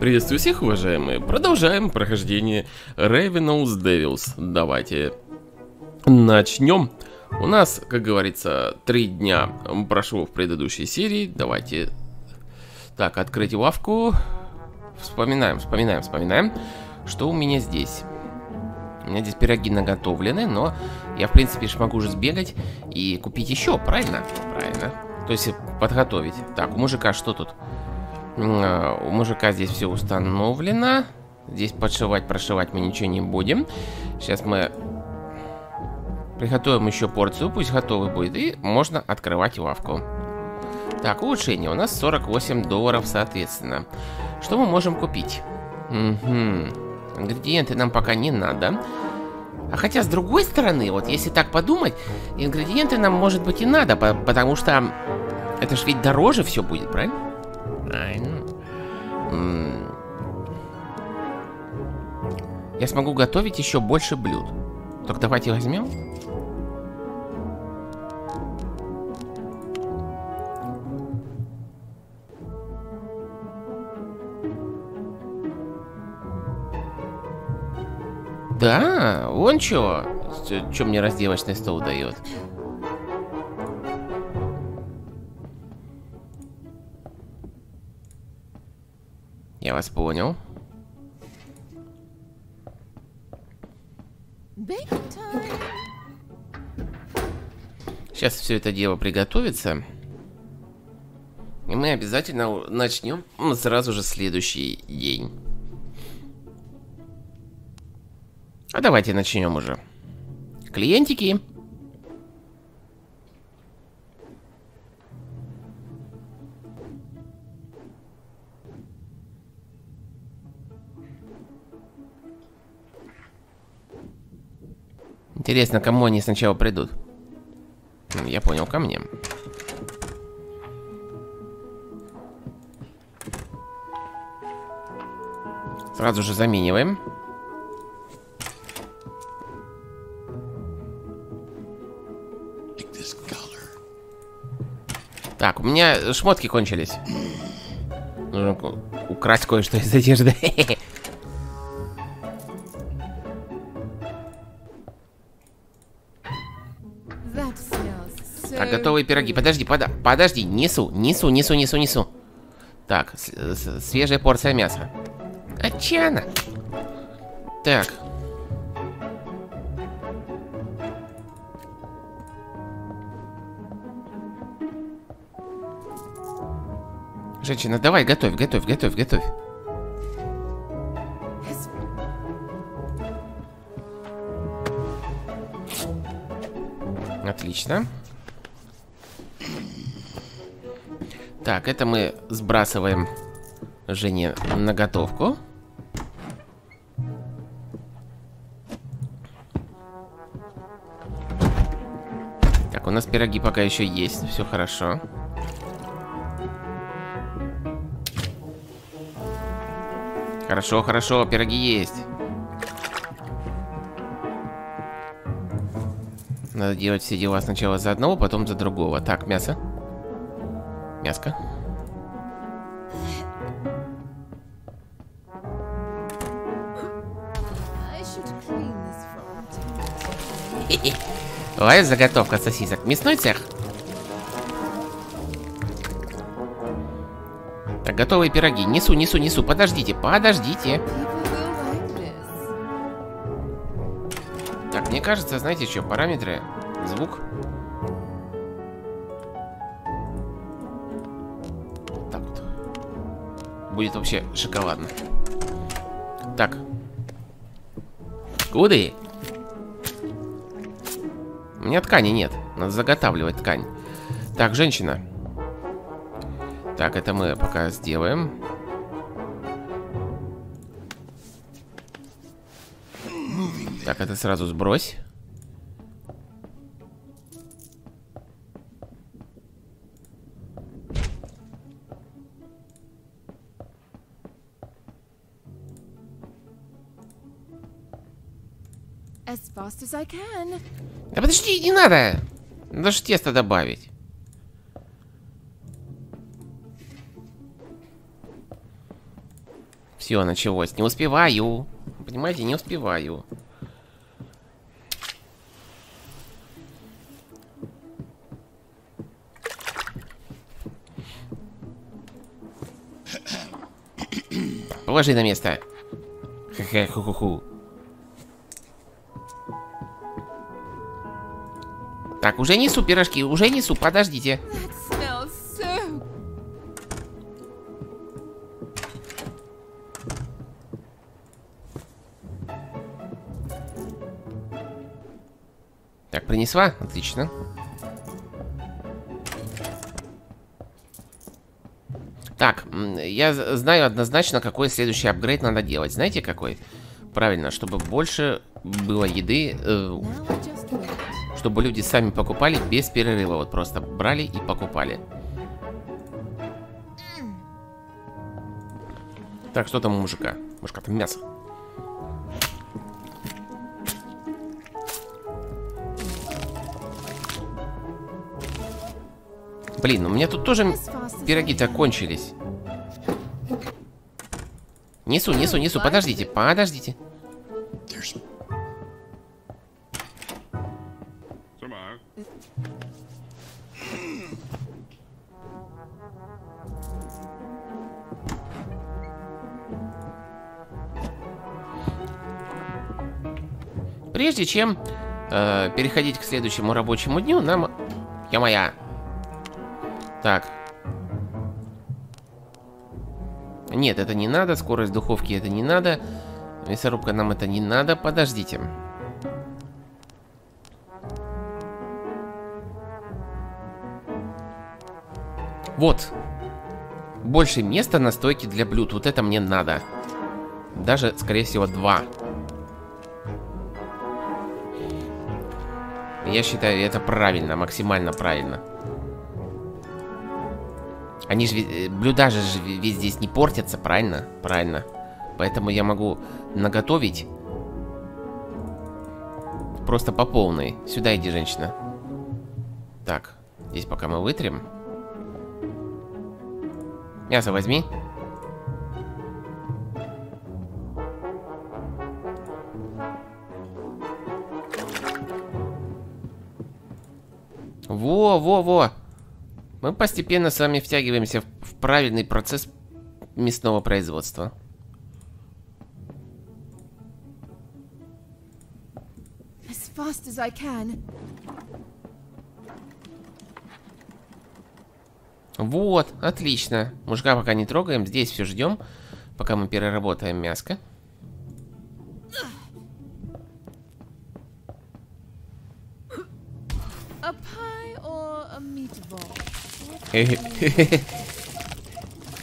Приветствую всех, уважаемые. Продолжаем прохождение Ravenous Devils. Давайте начнем. У нас, как говорится, 3 дня прошло в предыдущей серии. Давайте... Так, открыть лавку. Вспоминаем, что у меня здесь. У меня здесь пироги наготовлены, но я, в принципе, могу уже сбегать и купить еще, правильно? Правильно. То есть подготовить. Так, у мужика что тут? У мужика здесь все установлено. Здесь подшивать, прошивать мы ничего не будем. Сейчас мы приготовим еще порцию, пусть готовый будет. И можно открывать лавку. Так, улучшение. У нас $48, соответственно. Что мы можем купить? Ингредиенты нам пока не надо. А хотя, с другой стороны, вот если так подумать, ингредиенты нам, может быть, и надо, потому что это ж ведь дороже все будет, правильно? Я смогу готовить еще больше блюд. Так, давайте возьмем. Да, вон чего. Чё мне разделочный стол дает? Я вас понял. Сейчас все это дело приготовится. И мы обязательно начнем сразу же следующий день. А давайте начнем уже. Клиентики. Интересно, кому они сначала придут? Я понял, ко мне. Сразу же замениваем. Так, у меня шмотки кончились. Нужно украсть кое-что из одежды. Так, готовые пироги. Подожди, несу. Так, свежая порция мяса. А че она? Так. Женщина, давай, готовь. Отлично. Так, это мы сбрасываем Жене на готовку. Так, у нас пироги пока еще есть, все хорошо. Хорошо, пироги есть. Надо делать все дела сначала за одного, потом за другого. Так, мясо. Мяско. Ой, заготовка сосисок. Мясной цех. Готовые пироги. Несу. Подождите. Так, мне кажется, знаете что? Параметры. Звук. Так вот. Будет вообще шоколадно. Так. Куды? У меня ткани нет. Надо заготавливать ткань. Так, женщина. Так, это мы пока сделаем. Так, это сразу сбрось. Да подожди, не надо! Надо же тесто добавить. Все, началось. Не успеваю. Понимаете, не успеваю. Положи на место. Ха-ха-ху-ху-ху. Так, уже несу пирожки, уже несу, подождите. So... Так, принесла? Отлично. Так, я знаю однозначно, какой следующий апгрейд надо делать. Знаете, какой? Правильно, чтобы больше было еды... чтобы люди сами покупали без перерыва. Вот просто брали и покупали. Так, что там у мужика? Мужика, там мясо. Блин, у меня тут тоже пироги-то кончились. Несу, несу, несу. Подождите, подождите. Прежде чем переходить к следующему рабочему дню, нам... Я-моя. Так. Нет, это не надо. Скорость духовки это не надо. Мясорубка нам это не надо. Подождите. Вот. Больше места на стойке для блюд. Вот это мне надо. Даже, скорее всего, 2. Я считаю, это правильно, максимально правильно. Они же, блюда же ведь здесь не портятся, правильно? Правильно. Поэтому я могу наготовить просто по полной. Сюда иди, женщина. Так, здесь пока мы вытрем. Мясо возьми. Во-во-во! Мы постепенно с вами втягиваемся в правильный процесс мясного производства. As fast as I can. Вот, отлично. Мужика пока не трогаем, здесь все ждем, пока мы переработаем мяско.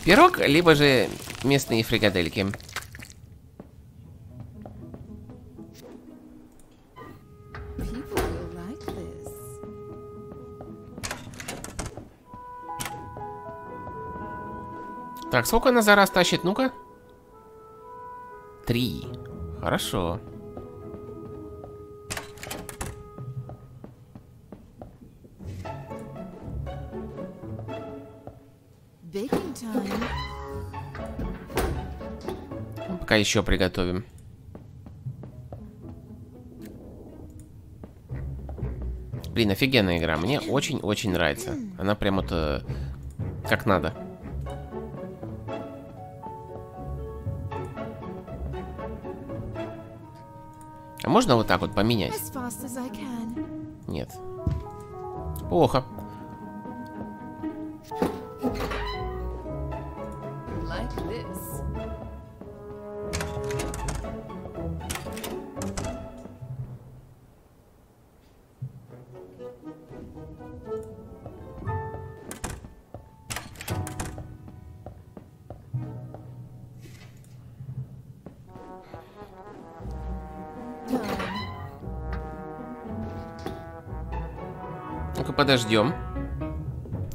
Пирог, либо же местные фрикадельки. Так, сколько она за раз тащит? Ну-ка. 3. Хорошо. Пока еще приготовим. Блин, офигенная игра. Мне очень-очень нравится. Она прям вот как надо. А можно вот так вот поменять? Нет. Плохо. Ну-ка, подождем.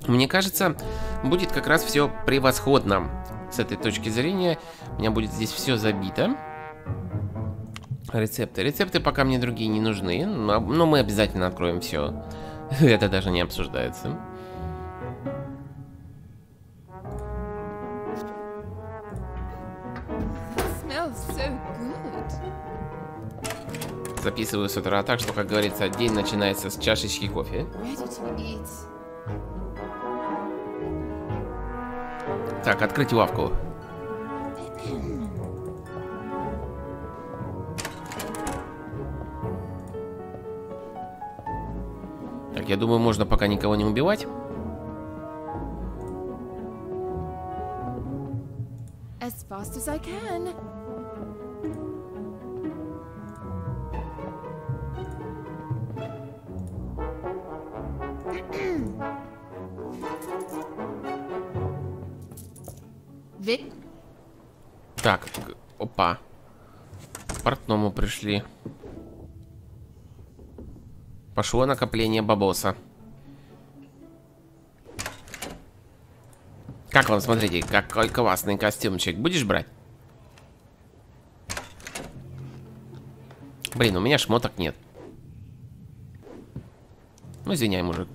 Мне кажется, будет как раз все превосходно. С этой точки зрения у меня будет здесь все забито. Рецепты. Рецепты пока мне другие не нужны, но мы обязательно откроем все. Это даже не обсуждается. Записываю с утра так, что, как говорится, день начинается с чашечки кофе. Так, открыть лавку. Так, я думаю, можно пока никого не убивать. As fast as I can. Так, опа. К портному пришли. Пошло накопление бабоса. Как вам, смотрите, какой классный костюмчик. Будешь брать? Блин, у меня шмоток нет. Ну, извиняй, мужик.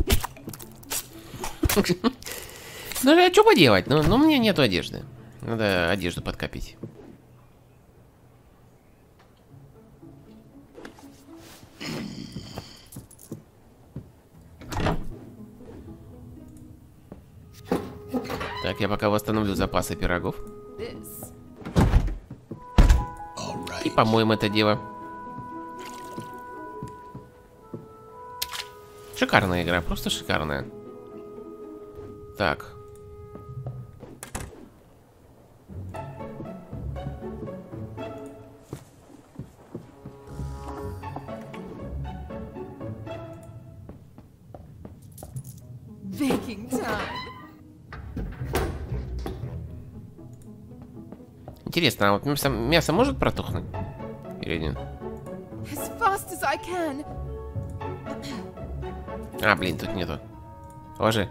Ну, а что поделать? Ну, у меня нету одежды. Надо одежду подкопить. Так, я пока восстановлю запасы пирогов. И помоем это дело. Шикарная игра, просто шикарная. Так. Интересно, а вот мясо может протухнуть? Или нет? А, блин, тут нету. Ложи.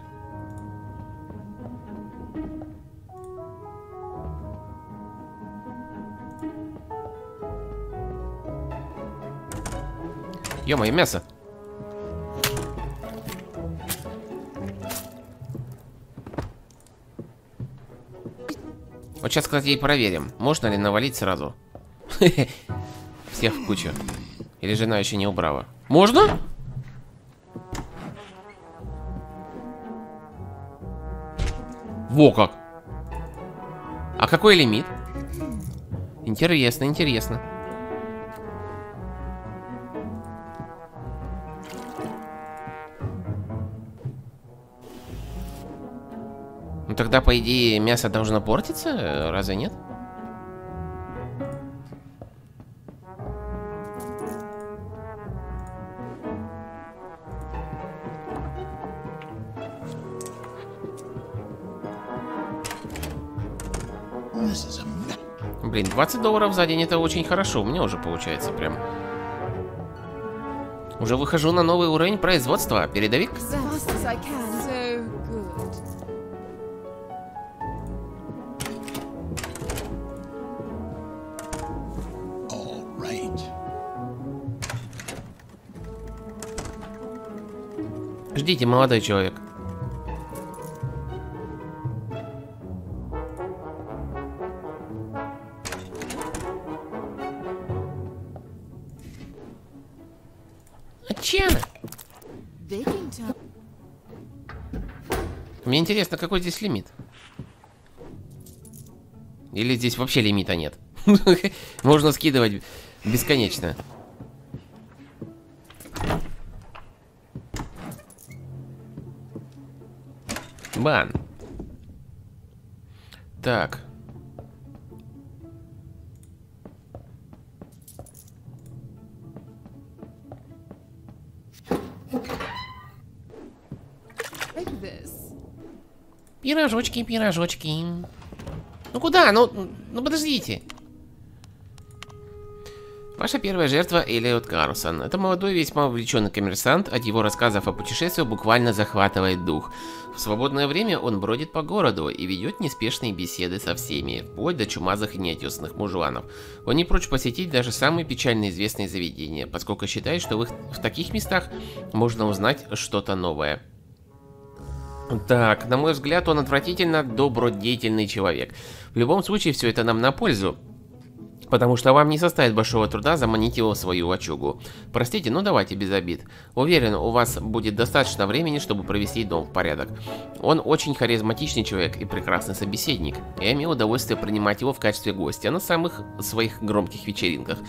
Ё-моё, мясо. Вот сейчас, кстати, и проверим, можно ли навалить сразу. Всех в кучу. Или жена еще не убрала. Можно? Во как. А какой лимит? Интересно, интересно. Тогда, по идее, мясо должно портиться, разве нет? Блин, 20 долларов за день, это очень хорошо, у меня уже получается прям. Уже выхожу на новый уровень производства, передовик. Ждите, молодой человек. Отчаянно. Мне интересно, какой здесь лимит? Или здесь вообще лимита нет? Можно скидывать бесконечно. Бан. Так. Пирожочки, пирожочки. Ну куда? Ну подождите. Ваша первая жертва Эллиот Карлсон. Это молодой, весьма увлеченный коммерсант. От его рассказов о путешествиях буквально захватывает дух. В свободное время он бродит по городу и ведет неспешные беседы со всеми, вплоть до чумазых и неотесанных мужланов. Он не прочь посетить даже самые печально известные заведения, поскольку считает, что в таких местах можно узнать что-то новое. Так, на мой взгляд, он отвратительно добродетельный человек. В любом случае, все это нам на пользу. Потому что вам не составит большого труда заманить его в свою лачугу. Простите, но давайте без обид. Уверен, у вас будет достаточно времени, чтобы провести дом в порядок. Он очень харизматичный человек и прекрасный собеседник. Я имел удовольствие принимать его в качестве гостя на самых своих громких вечеринках.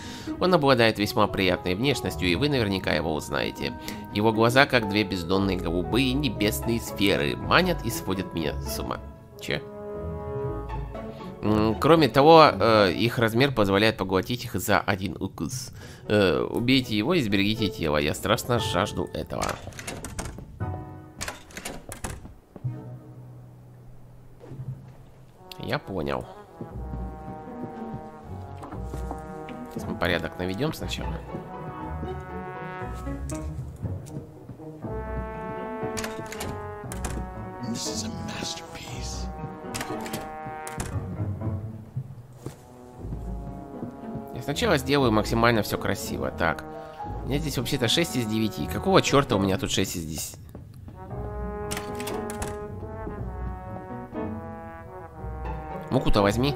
Он обладает весьма приятной внешностью, и вы наверняка его узнаете. Его глаза, как две бездонные голубые небесные сферы, манят и сводят меня с ума. Че? Кроме того, их размер позволяет поглотить их за один укус. Убейте его и сберегите тело. Я страстно жажду этого. Я понял. Сейчас мы порядок наведем сначала. Сначала сделаю максимально все красиво. Так, у меня здесь вообще-то 6 из 9. Какого черта у меня тут 6 из 10? Муку-то возьми.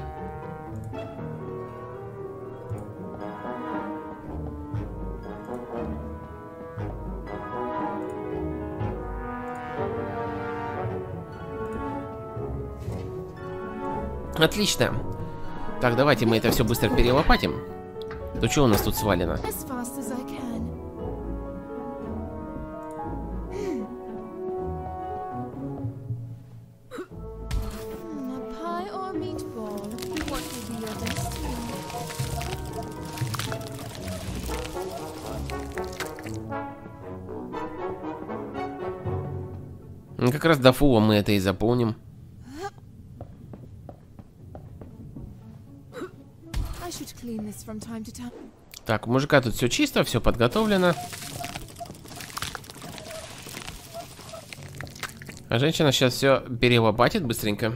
Отлично. Так, давайте мы это все быстро перелопатим. То что у нас тут свалено? Как раз до фула мы это и заполним. Так, у мужика тут все чисто, все подготовлено. А женщина сейчас все перелопатит быстренько.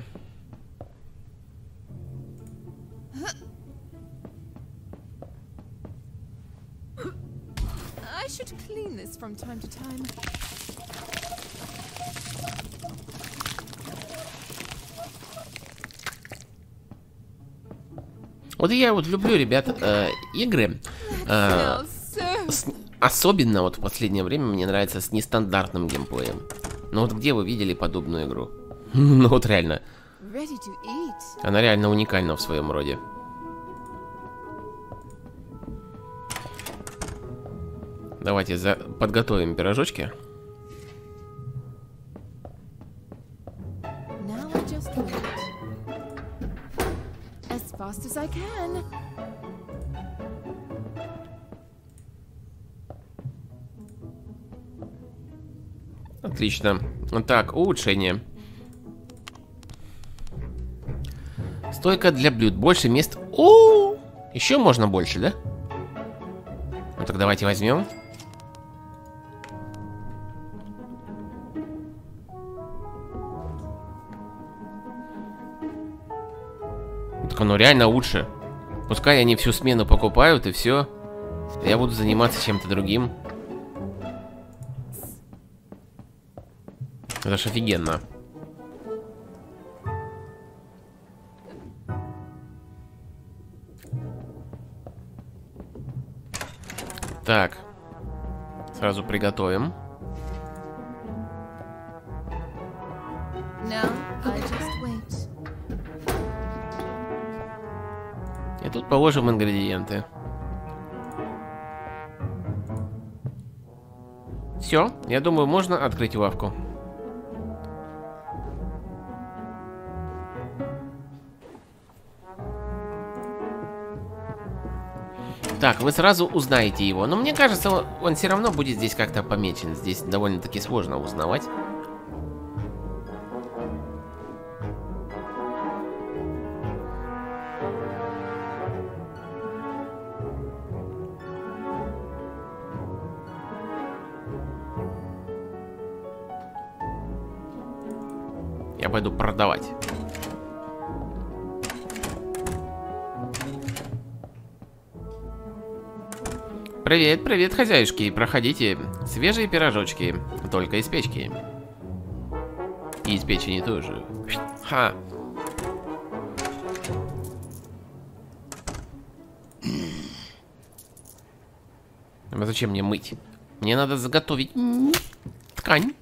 Вот я вот люблю, ребят, игры, особенно вот в последнее время мне нравится с нестандартным геймплеем. Ну вот где вы видели подобную игру? Ну вот реально. Она реально уникальна в своем роде. Давайте подготовим пирожочки. Отлично. Так, улучшение. Стойка для блюд. Больше мест. О! Еще можно больше, да? Ну так давайте возьмем. Ну реально лучше. Пускай они всю смену покупают, и все. Я буду заниматься чем-то другим. Это ж офигенно. Так. Сразу приготовим. И тут положим ингредиенты. Все, я думаю, можно открыть лавку. Так, вы сразу узнаете его. Но мне кажется, он все равно будет здесь как-то помечен. Здесь довольно-таки сложно узнавать. Я пойду продавать. Привет, привет, хозяюшки. Проходите. Свежие пирожочки. Только из печки. И из печени тоже. Ха. А зачем мне мыть? Мне надо заготовить ткань.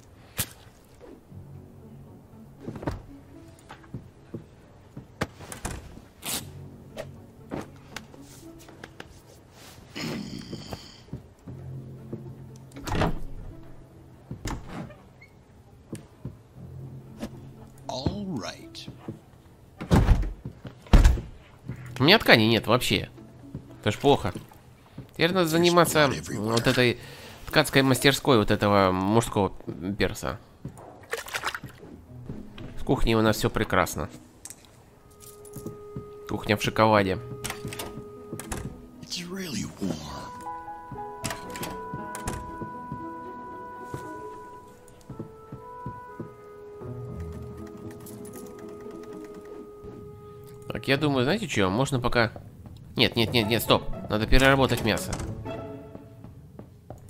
У меня ткани нет вообще. Это ж плохо. Теперь надо заниматься вот этой ткацкой мастерской вот этого мужского перса. В кухне у нас все прекрасно. Кухня в шоколаде. Так, я думаю, знаете что, можно пока... Нет, стоп. Надо переработать мясо.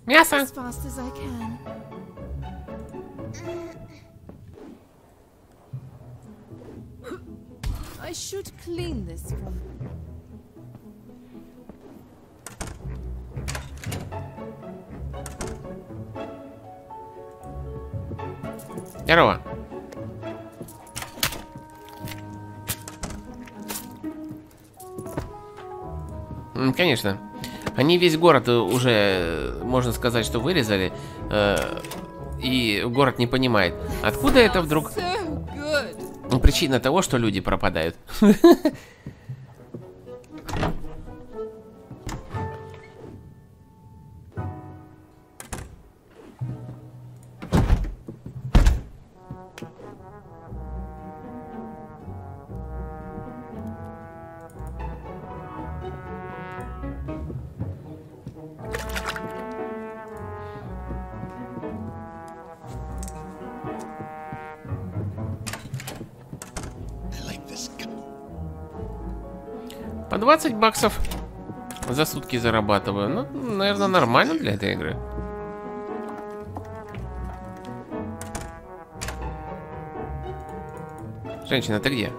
Мясо! Здорово. Конечно. Они весь город уже, можно сказать, что вырезали. И город не понимает, откуда это вдруг... Причина того, что люди пропадают. По 20 баксов за сутки зарабатываю. Ну, наверное, нормально для этой игры. Женщина, ты где?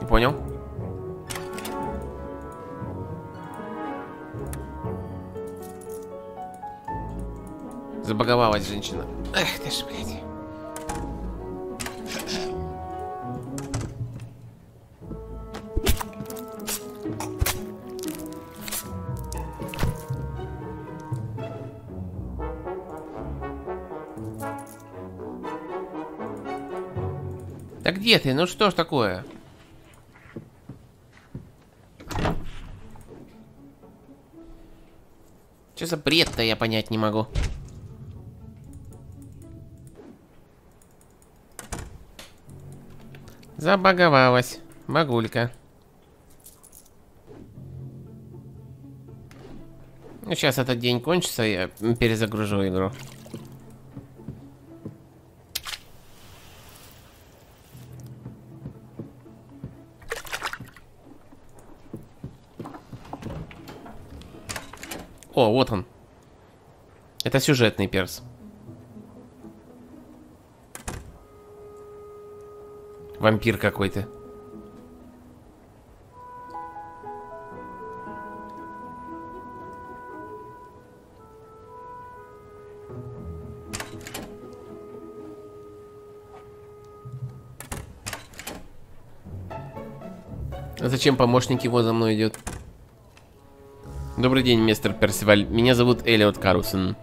Не понял? Забаговалась женщина. Эх, ты ж, блядь. Да где ты? Ну что ж такое? Что за бред-то, я понять не могу. Забаговалась, багулька. Ну, сейчас этот день кончится, я перезагружу игру. О, вот он. Это сюжетный перс. Вампир какой-то. А зачем помощник его за мной идет? Добрый день, мистер Персиваль. Меня зовут Эллиот Карлсон.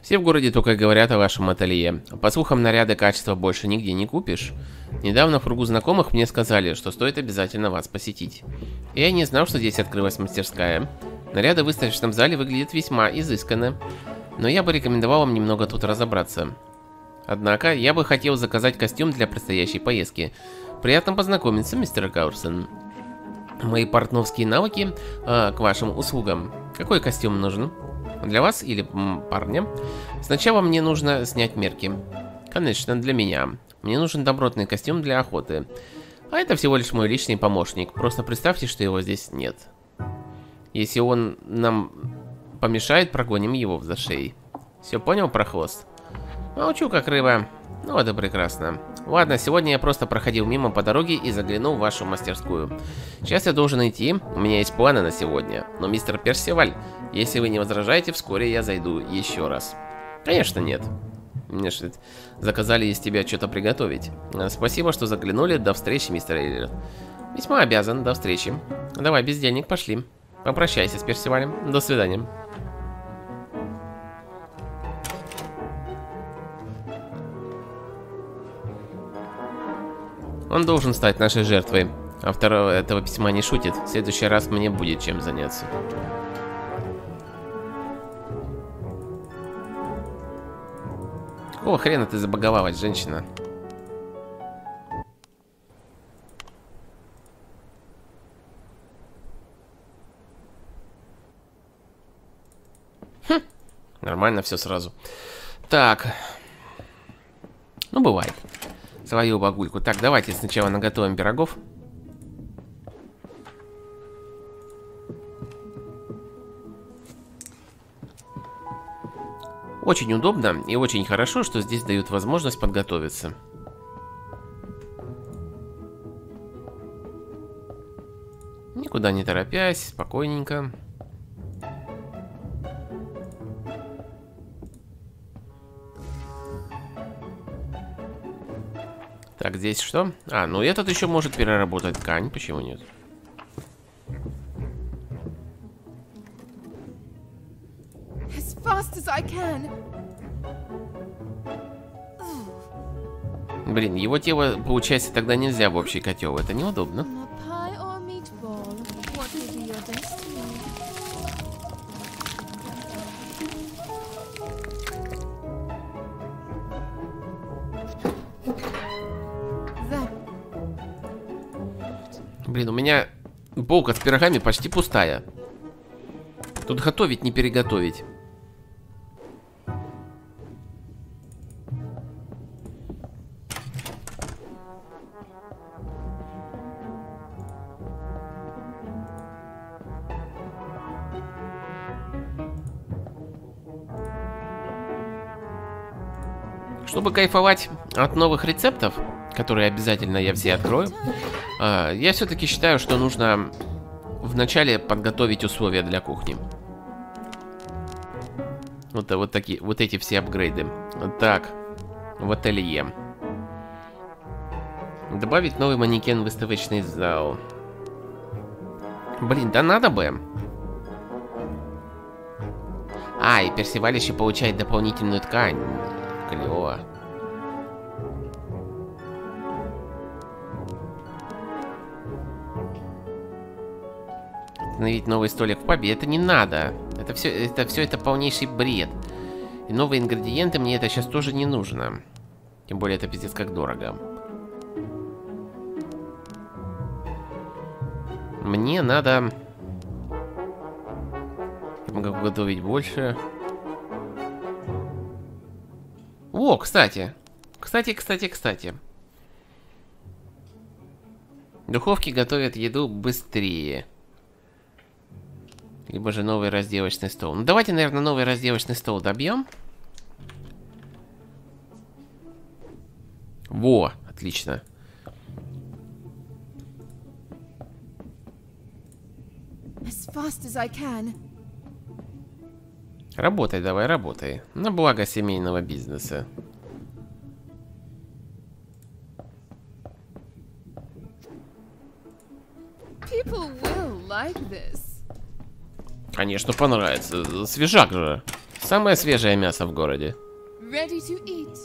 Все в городе только говорят о вашем ателье. По слухам, наряды качества больше нигде не купишь. Недавно в кругу знакомых мне сказали, что стоит обязательно вас посетить. Я не знал, что здесь открылась мастерская. Наряды в выставочном зале выглядят весьма изысканно. Но я бы рекомендовал вам немного тут разобраться. Однако, я бы хотел заказать костюм для предстоящей поездки. Приятно познакомиться, мистер Карлсон. Мои портновские навыки к вашим услугам. Какой костюм нужен? Для вас или парня? Сначала мне нужно снять мерки. Конечно, для меня. Мне нужен добротный костюм для охоты. А это всего лишь мой личный помощник. Просто представьте, что его здесь нет. Если он нам помешает, прогоним его в зашей. Все понял про хвост? Молчу, как рыба. Ну, это прекрасно. Ладно, сегодня я просто проходил мимо по дороге и заглянул в вашу мастерскую. Сейчас я должен идти, у меня есть планы на сегодня. Но, мистер Персиваль, если вы не возражаете, вскоре я зайду еще раз. Конечно, нет. Мне же заказали из тебя что-то приготовить. Спасибо, что заглянули. До встречи, мистер Эллиот. Весьма обязан. До встречи. Давай, без денег, пошли. Попрощайся с Персивалем. До свидания. Он должен стать нашей жертвой. Автор этого письма не шутит. В следующий раз мне будет чем заняться. Какого хрена ты забаговалась, женщина? Хм, нормально все сразу. Так. Ну, бывает. Свою багульку. Так, давайте сначала наготовим пирогов. Очень удобно и очень хорошо, что здесь дают возможность подготовиться. Никуда не торопясь, спокойненько. Так, здесь что? А, ну этот еще может переработать ткань, почему нет? As fast as I can. Блин, его тело, получается, тогда нельзя в общий котел, это неудобно. Блин, у меня полка с пирогами почти пустая. Тут готовить, не переготовить. Чтобы кайфовать от новых рецептов, которые обязательно я все открою, я все-таки считаю, что нужно вначале подготовить условия для кухни. Вот такие, вот эти все апгрейды. Так, в ателье. Добавить новый манекен в выставочный зал. Блин, да надо бы. А, и Персиваль еще получает дополнительную ткань. Клево. Установить новый столик в пабе. Это не надо. Это полнейший бред. И новые ингредиенты мне это сейчас тоже не нужно. Тем более это пиздец как дорого. Мне надо... Я могу готовить больше. О, кстати. Кстати. Духовки готовят еду быстрее. Либо же новый разделочный стол. Ну, давайте, наверное, новый разделочный стол добьем. Во, отлично. As fast as I can. Работай, давай, работай. На благо семейного бизнеса. People will like this. Конечно, понравится. Свежак же. Самое свежее мясо в городе. Ready to eat.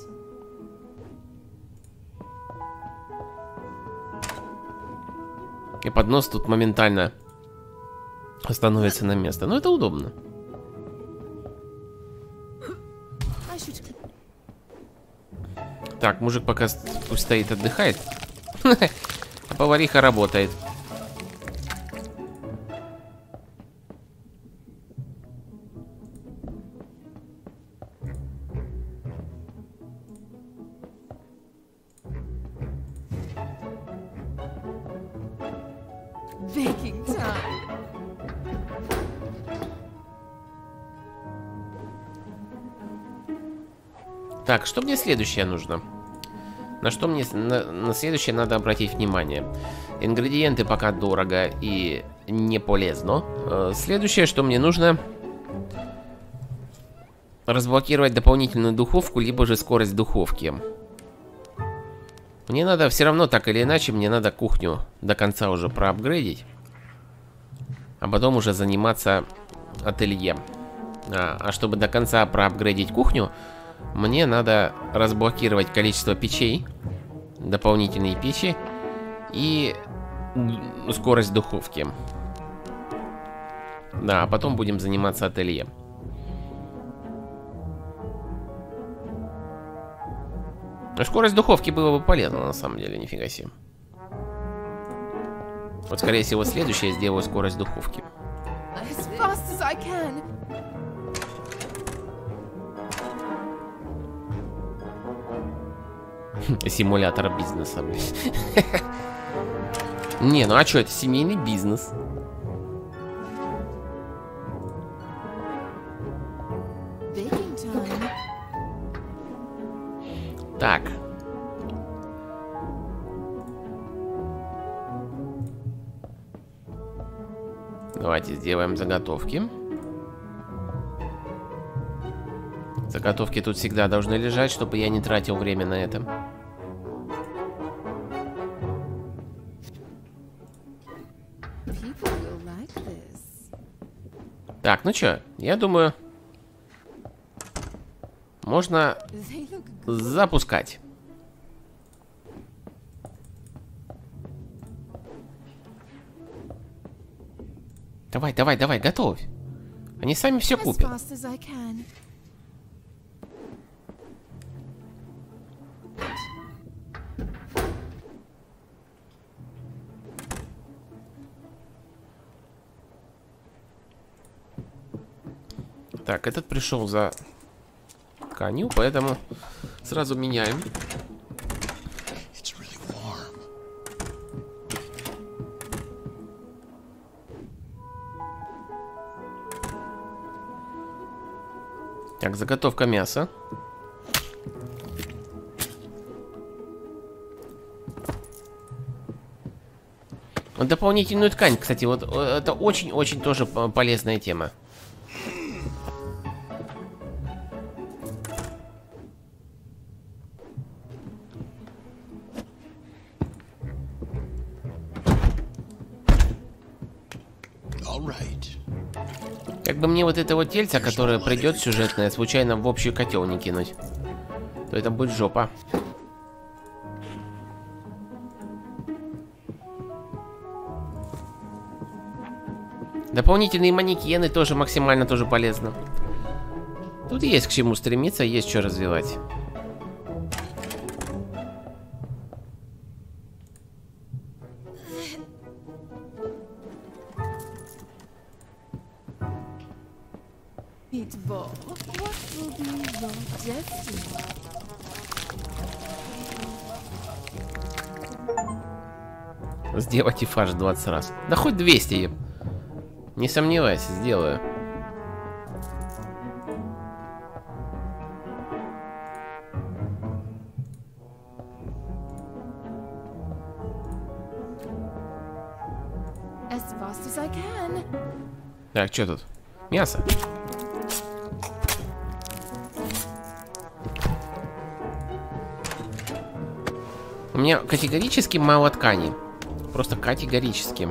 И поднос тут моментально становится на место. Но это удобно. Так, мужик пока пусть стоит, отдыхает. А повариха работает. Так, что мне следующее нужно? На что мне на следующее надо обратить внимание? Ингредиенты пока дорого и не полезно. Следующее, что мне нужно... разблокировать дополнительную духовку, либо же скорость духовки. Мне надо все равно, так или иначе, мне надо кухню до конца уже проапгрейдить. А потом уже заниматься ателье. А чтобы до конца проапгрейдить кухню, мне надо разблокировать количество печей. Дополнительные печи. И скорость духовки. Да, а потом будем заниматься ателье. Скорость духовки было бы полезно, на самом деле, нифига себе. Вот, скорее всего, следующее я сделаю скорость духовки. Симулятор бизнеса. Не, ну а что, это семейный бизнес. Так. Давайте сделаем заготовки. Заготовки тут всегда должны лежать, чтобы я не тратил время на это. Так, ну чё, я думаю... можно запускать. Давай, давай, давай, готовь. Они сами все купят. Так, этот пришел за... коню, поэтому сразу меняем. Так, заготовка мяса. Дополнительную ткань, кстати, вот это очень-очень тоже полезная тема. Мне вот этого тельца, которое придет сюжетное, случайно в общий котел не кинуть, то это будет жопа. Дополнительные манекены тоже максимально тоже полезно. Тут есть к чему стремиться, есть что развивать. Сделать и фарш 20 раз. Да хоть 200. Не сомневайся, сделаю. Так, что тут? Мясо. У меня категорически мало ткани. Просто категорически.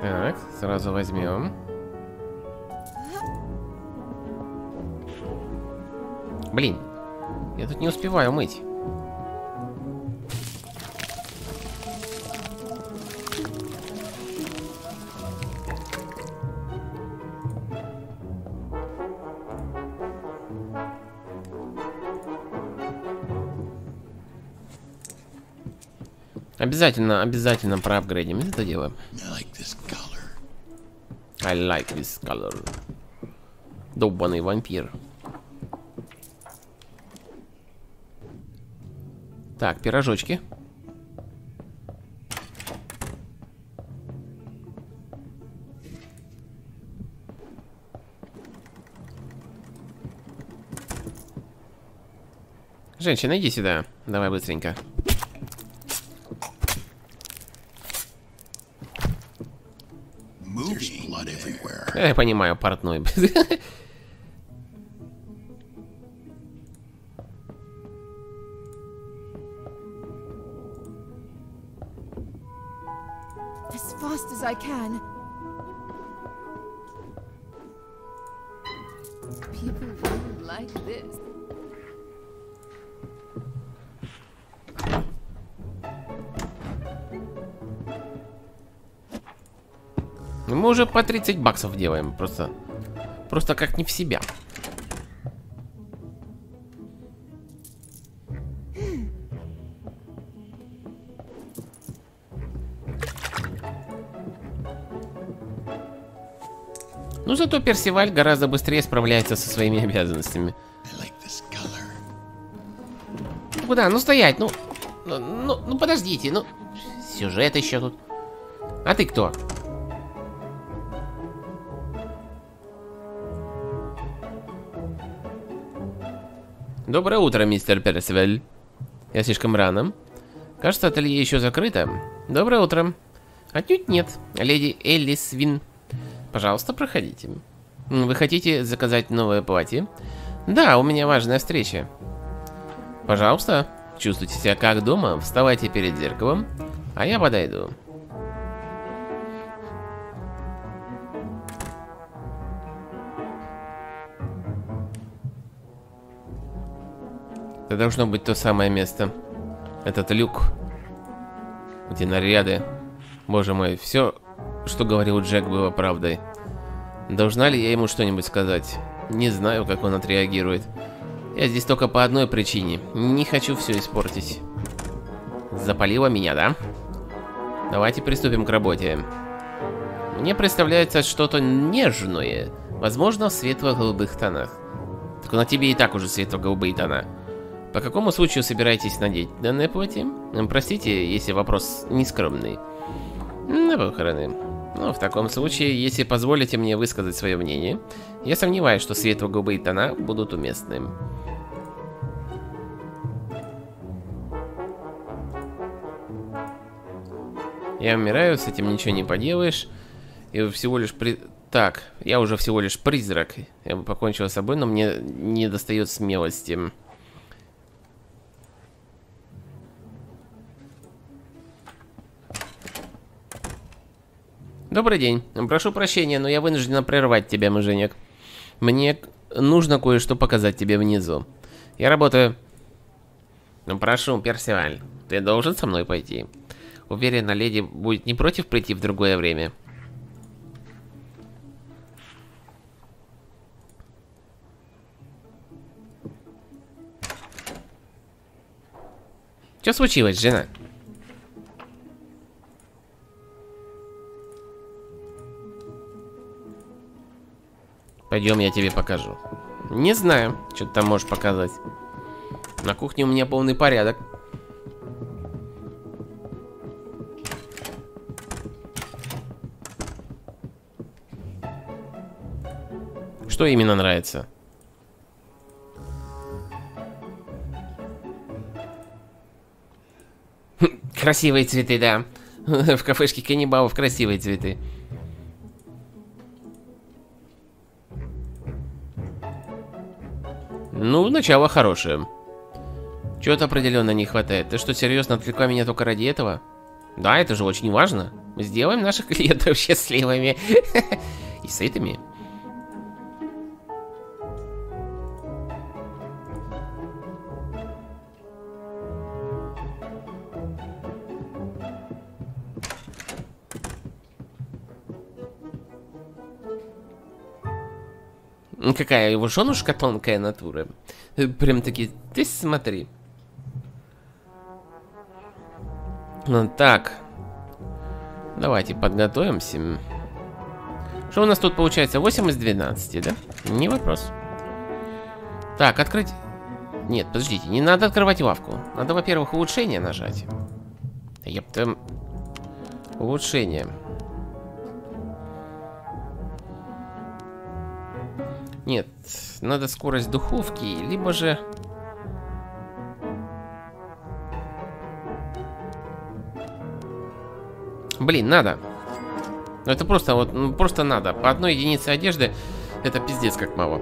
Так, сразу возьмем. Блин, я тут не успеваю мыть. Обязательно, обязательно проапгрейдим это дело. I like this color. Долбаный вампир. Так, пирожочки. Женщина, иди сюда. Давай быстренько. Я понимаю, портной. Мы уже по 30 баксов делаем, просто как не в себя. Ну зато Персиваль гораздо быстрее справляется со своими обязанностями. Куда? Ну стоять, ну подождите, ну сюжет еще тут. А ты кто? Доброе утро, мистер Персиваль. Я слишком рано. Кажется, ателье еще закрыто. Доброе утро. Отнюдь нет, леди Эллисвин. Пожалуйста, проходите. Вы хотите заказать новое платье? Да, у меня важная встреча. Пожалуйста, чувствуйте себя как дома, вставайте перед зеркалом, а я подойду. Это должно быть то самое место. Этот люк, где наряды. Боже мой, все, что говорил Джек, было правдой. Должна ли я ему что-нибудь сказать? Не знаю, как он отреагирует. Я здесь только по одной причине. Не хочу все испортить. Запалило меня, да? Давайте приступим к работе. Мне представляется что-то нежное. Возможно, в светло-голубых тонах. Так на тебе и так уже светло-голубые тона. По какому случаю собираетесь надеть данное платье? Простите, если вопрос нескромный. На похороны. Но в таком случае, если позволите мне высказать свое мнение, я сомневаюсь, что светло-голубые тона будут уместны. Я умираю, с этим ничего не поделаешь. И всего лишь Так, я уже всего лишь призрак. Я бы покончила с собой, но мне не достает смелости. Добрый день. Прошу прощения, но я вынуждена прервать тебя, муженек. Мне нужно кое-что показать тебе внизу. Я работаю. Ну, прошу, Персиваль, ты должен со мной пойти. Уверена, леди будет не против прийти в другое время. Что случилось, жена? Пойдем, я тебе покажу. Не знаю, что ты там можешь показать. На кухне у меня полный порядок. Что именно нравится? Красивые цветы, да. В кафешке каннибалов красивые цветы. Ну, начало хорошее. Чего-то определенно не хватает. Ты что, серьезно отвлекла меня только ради этого? Да, это же очень важно. Мы сделаем наших клиентов счастливыми и сытыми. Какая его женушка тонкая натура. Прям таки, ты смотри. Ну, так. Давайте подготовимся. Что у нас тут получается? 8 из 12, да? Не вопрос. Так, открыть... Нет, подождите, не надо открывать лавку. Надо, во-первых, улучшение нажать. Ёпта. Улучшение. Нет, надо скорость духовки, либо же... Блин, надо. Это просто вот, ну, просто надо. По одной единице одежды это пиздец как мало.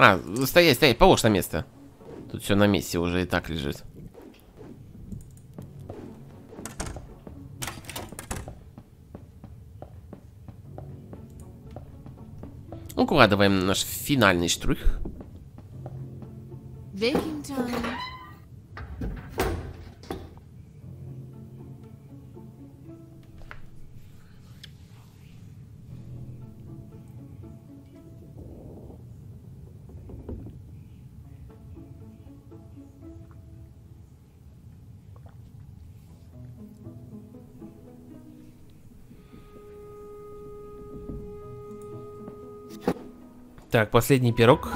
А, стоять, стоять, положь на место. Тут все на месте уже и так лежит. Укладываем наш финальный штрих. Так, последний пирог.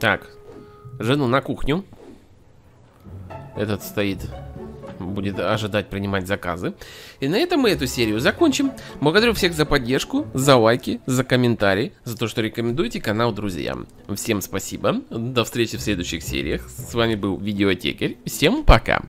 Так, жену на кухню. Этот стоит, будет ожидать принимать заказы. И на этом мы эту серию закончим. Благодарю всех за поддержку, за лайки, за комментарии, за то, что рекомендуете канал друзьям. Всем спасибо. До встречи в следующих сериях. С вами был Видеотекарь. Всем пока.